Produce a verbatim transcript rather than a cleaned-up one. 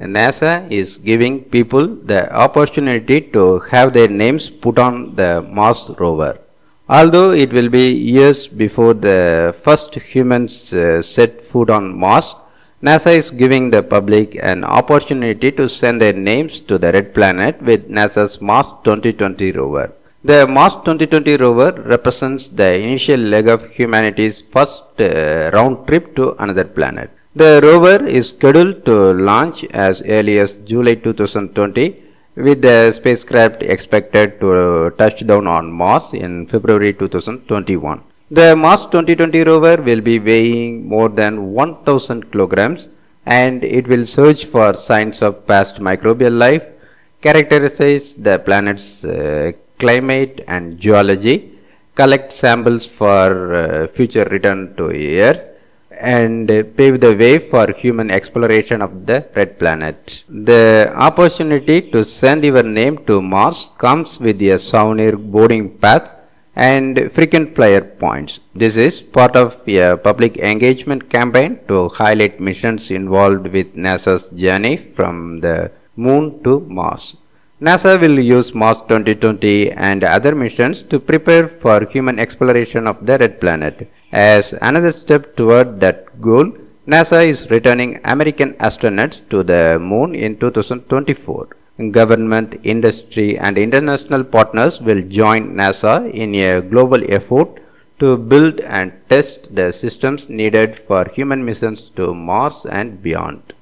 NASA is giving people the opportunity to have their names put on the Mars rover. Although it will be years before the first humans uh, set foot on Mars, NASA is giving the public an opportunity to send their names to the red planet with NASA's Mars twenty twenty rover. The Mars twenty twenty rover represents the initial leg of humanity's first uh, round trip to another planet. The rover is scheduled to launch as early as July two thousand twenty, with the spacecraft expected to touch down on Mars in February two thousand twenty-one. The Mars twenty twenty rover will be weighing more than one thousand kilograms, and it will search for signs of past microbial life, characterize the planet's uh, climate and geology, collect samples for uh, future return to Earth, and pave the way for human exploration of the red planet. The opportunity to send your name to Mars comes with a souvenir boarding pass and frequent flyer points. This is part of a public engagement campaign to highlight missions involved with NASA's journey from the Moon to Mars. NASA will use Mars twenty twenty and other missions to prepare for human exploration of the red planet. As another step toward that goal, NASA is returning American astronauts to the Moon in two thousand twenty-four. Government, industry, and international partners will join NASA in a global effort to build and test the systems needed for human missions to Mars and beyond.